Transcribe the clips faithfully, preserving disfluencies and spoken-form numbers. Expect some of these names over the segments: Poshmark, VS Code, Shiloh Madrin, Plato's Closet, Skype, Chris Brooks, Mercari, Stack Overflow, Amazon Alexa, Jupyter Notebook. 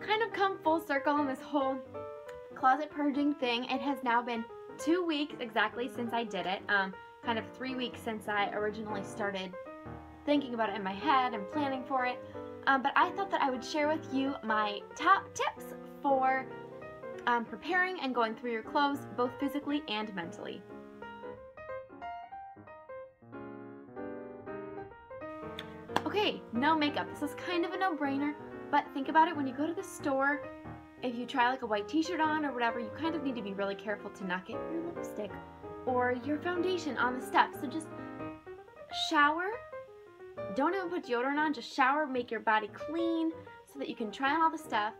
I've kind of come full circle on this whole closet purging thing. It has now been two weeks exactly since I did it. Um, kind of three weeks since I originally started thinking about it in my head and planning for it. Um, but I thought that I would share with you my top tips for um, preparing and going through your clothes, both physically and mentally. Okay, no makeup. This is kind of a no-brainer, but think about it when you go to the store. If you try like a white t-shirt on or whatever, you kind of need to be really careful to not get your lipstick or your foundation on the steps. So just shower. Don't even put deodorant on, just shower, make your body clean so that you can try on all the stuff.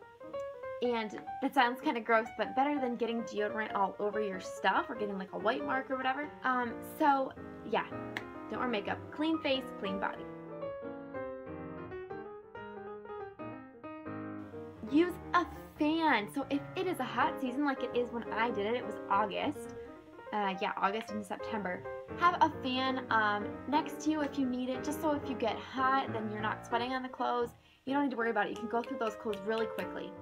And that sounds kind of gross, but better than getting deodorant all over your stuff or getting like a white mark or whatever. Um, so yeah, don't wear makeup. Clean face, clean body. Use a fan. So if it is a hot season like it is when I did it, it was August. Uh, yeah, August and September. Have a fan um, next to you if you need it, just so if you get hot, then you're not sweating on the clothes. You don't need to worry about it. You can go through those clothes really quickly.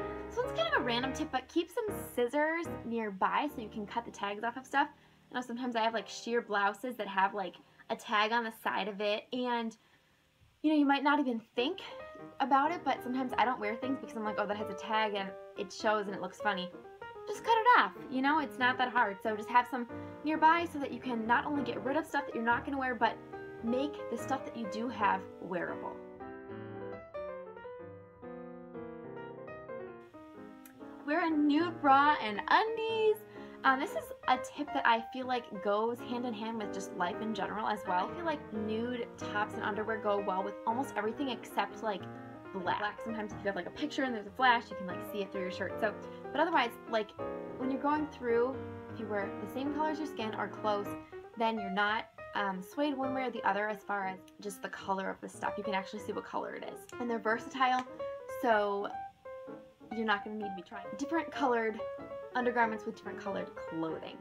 So it's kind of a random tip, but keep some scissors nearby so you can cut the tags off of stuff. I know sometimes I have like sheer blouses that have like a tag on the side of it, and you know, you might not even think about it, but sometimes I don't wear things because I'm like, oh, that has a tag and it shows and it looks funny. Just cut it off, you know, it's not that hard. So just have some nearby so that you can not only get rid of stuff that you're not gonna wear, but make the stuff that you do have wearable. Wear a nude bra and undies. Um, this is a tip that I feel like goes hand in hand with just life in general as well. I feel like nude tops and underwear go well with almost everything except like black. black. Sometimes if you have like a picture and there's a flash, you can like see it through your shirt. So, but otherwise, like when you're going through, if you wear the same color as your skin or close, then you're not um, swayed one way or the other as far as just the color of the stuff. You can actually see what color it is. And they're versatile, so you're not going to need to be trying different colored undergarments with different colored clothing.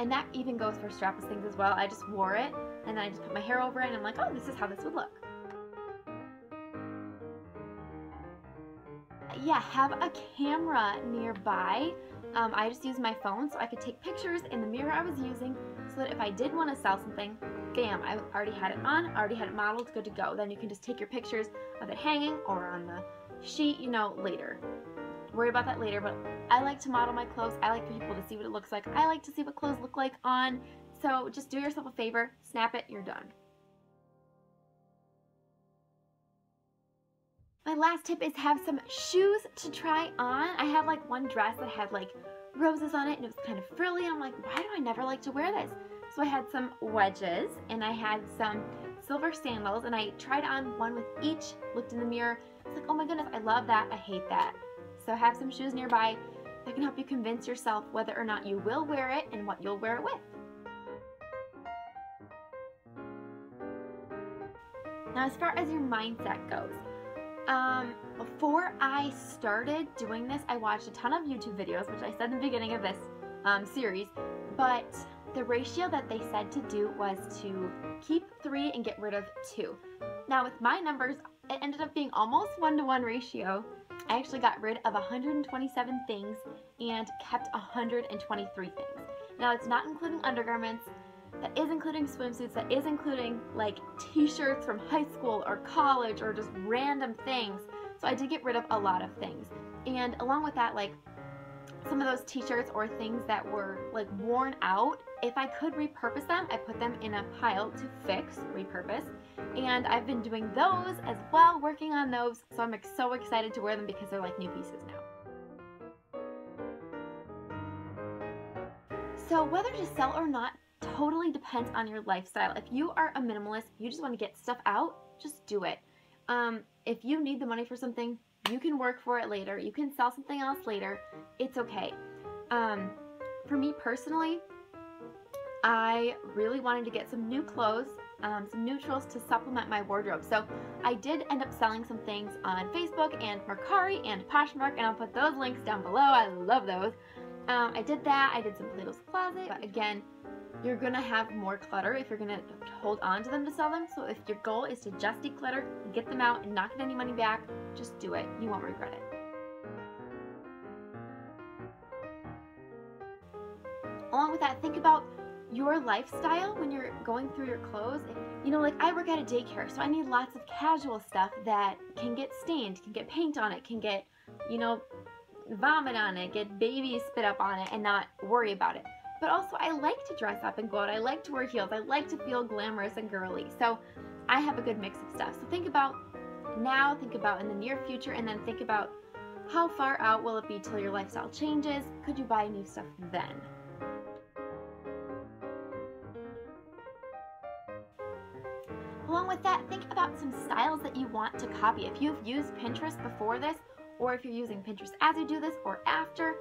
And that even goes for strapless things as well. I just wore it and then I just put my hair over it and I'm like, oh, this is how this would look. Yeah, have a camera nearby. Um, I just use my phone so I could take pictures in the mirror I was using so that if I did want to sell something, bam, I already had it on, already had it modeled, good to go. Then you can just take your pictures of it hanging or on the sheet, you know, later. Worry about that later, but I like to model my clothes. I like for people to see what it looks like. I like to see what clothes look like on. So just do yourself a favor, snap it, you're done. My last tip is have some shoes to try on. I had like one dress that had like roses on it and it was kind of frilly. I'm like, why do I never like to wear this? So I had some wedges and I had some silver sandals and I tried on one with each, looked in the mirror. It's like, oh my goodness, I love that, I hate that. So have some shoes nearby that can help you convince yourself whether or not you will wear it and what you'll wear it with. Now as far as your mindset goes, um, before I started doing this, I watched a ton of YouTube videos, which I said in the beginning of this um, series, but the ratio that they said to do was to keep three and get rid of two. Now with my numbers, it ended up being almost one-to-one ratio. I actually got rid of one hundred twenty-seven things and kept one hundred twenty-three things. Now it's not including undergarments, that is including swimsuits, that is including like t-shirts from high school or college or just random things. So I did get rid of a lot of things. And along with that, like some of those t-shirts or things that were like worn out, if I could repurpose them, I put them in a pile to fix, repurpose, and I've been doing those as well, working on those, so I'm so excited to wear them because they're like new pieces now. So whether to sell or not totally depends on your lifestyle. If you are a minimalist, you just want to get stuff out, just do it. Um, if you need the money for something, you can work for it later, you can sell something else later, it's okay. Um, for me personally, I really wanted to get some new clothes, um, some neutrals to supplement my wardrobe. So I did end up selling some things on Facebook and Mercari and Poshmark, and I'll put those links down below. I love those. Um, I did that. I did some Plato's Closet. But again, you're going to have more clutter if you're going to hold on to them to sell them. So if your goal is to just declutter, get them out and not get any money back, just do it. You won't regret it. Along with that, think about your lifestyle when you're going through your clothes. You know, like I work at a daycare, so I need lots of casual stuff that can get stained, can get paint on it, can get, you know, vomit on it, get baby spit up on it and not worry about it. But also I like to dress up and go out. I like to wear heels. I like to feel glamorous and girly. So I have a good mix of stuff. So think about now, think about in the near future, and then think about how far out will it be till your lifestyle changes? Could you buy new stuff then? Along with that, think about some styles that you want to copy. If you've used Pinterest before this, or if you're using Pinterest as you do this or after,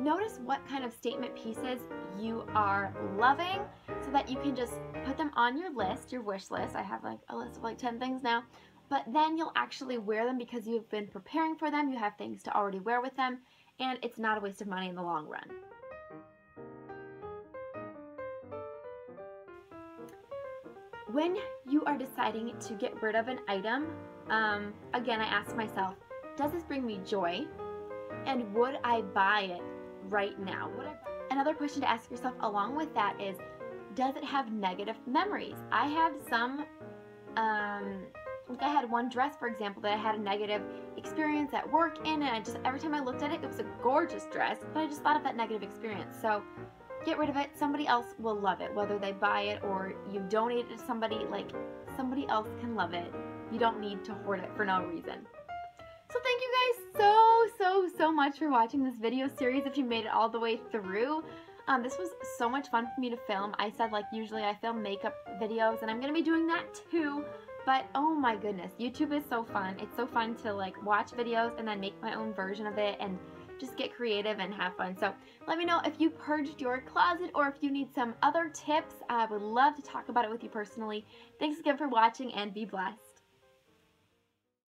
notice what kind of statement pieces you are loving so that you can just put them on your list, your wish list. I have like a list of like ten things now, but then you'll actually wear them because you've been preparing for them, you have things to already wear with them, and it's not a waste of money in the long run. When you are deciding to get rid of an item, um, again, I ask myself, does this bring me joy? And would I buy it right now? Would I... Another question to ask yourself along with that is, does it have negative memories? I had some, um, I had one dress, for example, that I had a negative experience at work in, and I just, every time I looked at it, it was a gorgeous dress, but I just thought of that negative experience. So get rid of it. Somebody else will love it, whether they buy it or you donate it to somebody, like somebody else can love it. You don't need to hoard it for no reason. So thank you guys so, so, so much for watching this video series if you made it all the way through. Um, this was so much fun for me to film. I said like usually I film makeup videos and I'm going to be doing that too, but oh my goodness, YouTube is so fun. It's so fun to like watch videos and then make my own version of it and just get creative and have fun. So let me know if you purged your closet or if you need some other tips. I would love to talk about it with you personally. Thanks again for watching and be blessed.